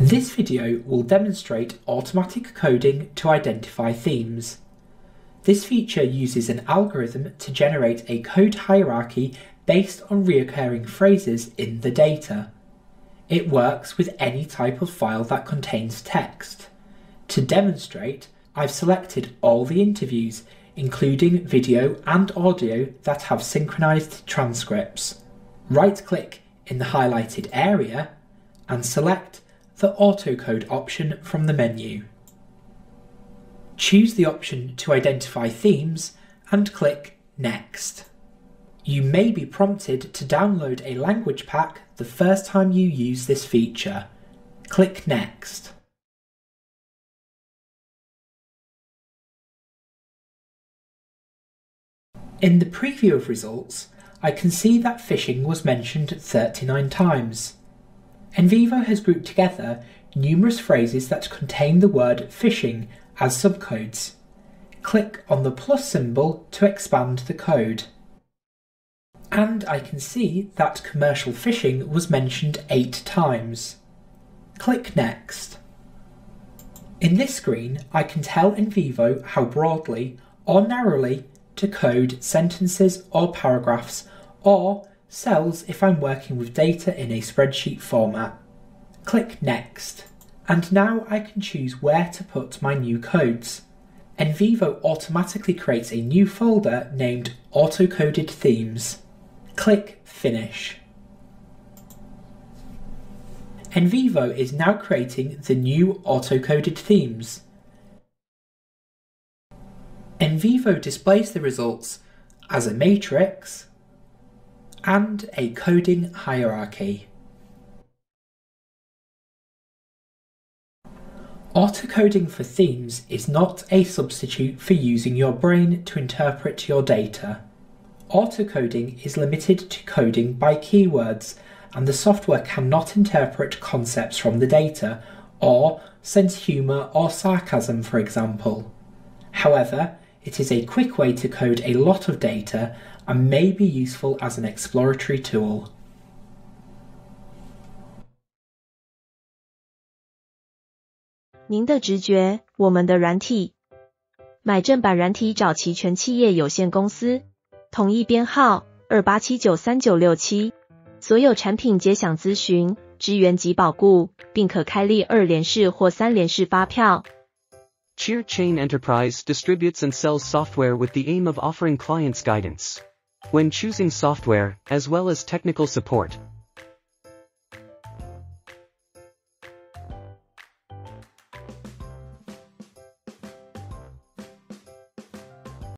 This video will demonstrate automatic coding to identify themes. This feature uses an algorithm to generate a code hierarchy based on recurring phrases in the data. It works with any type of file that contains text. To demonstrate, I've selected all the interviews, including video and audio that have synchronized transcripts. Right-click in the highlighted area and select the Autocode option from the menu. Choose the option to identify themes and click Next. You may be prompted to download a language pack the first time you use this feature. Click Next. In the preview of results, I can see that phishing was mentioned 39 times. NVivo has grouped together numerous phrases that contain the word phishing as subcodes. Click on the plus symbol to expand the code. And I can see that commercial phishing was mentioned 8 times. Click Next. In this screen, I can tell NVivo how broadly or narrowly to code sentences or paragraphs, or cells if I'm working with data in a spreadsheet format. Click Next. And now I can choose where to put my new codes. NVivo automatically creates a new folder named Autocoded Themes. Click Finish. NVivo is now creating the new autocoded themes. NVivo displays the results as a matrix and a coding hierarchy. Autocoding for themes is not a substitute for using your brain to interpret your data. Autocoding is limited to coding by keywords, and the software cannot interpret concepts from the data, or sense humour or sarcasm, for example. However, it is a quick way to code a lot of data and may be useful as an exploratory tool.您的直觉，我们的软体。买正版软体找齐全企业有限公司，统一编号28793967。所有产品皆享咨询、支援及保固，并可开立2联式或3联式发票。CheerChain Enterprise distributes and sells software with the aim of offering clients guidance when choosing software, as well as technical support.